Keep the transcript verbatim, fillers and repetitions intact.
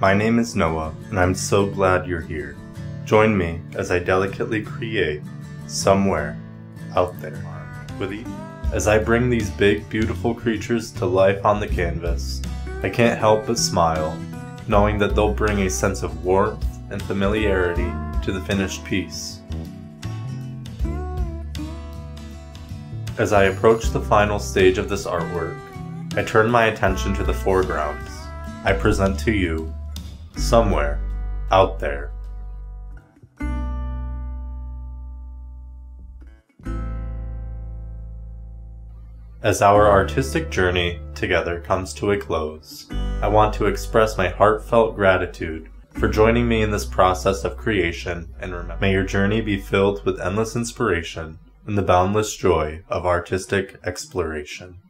My name is Noah, and I'm so glad you're here. Join me as I delicately create somewhere out there with each. As I bring these big, beautiful creatures to life on the canvas, I can't help but smile, knowing that they'll bring a sense of warmth and familiarity to the finished piece. As I approach the final stage of this artwork, I turn my attention to the foregrounds. I present to you, somewhere out there. As our artistic journey together comes to a close, I want to express my heartfelt gratitude for joining me in this process of creation, and remember, may your journey be filled with endless inspiration and the boundless joy of artistic exploration.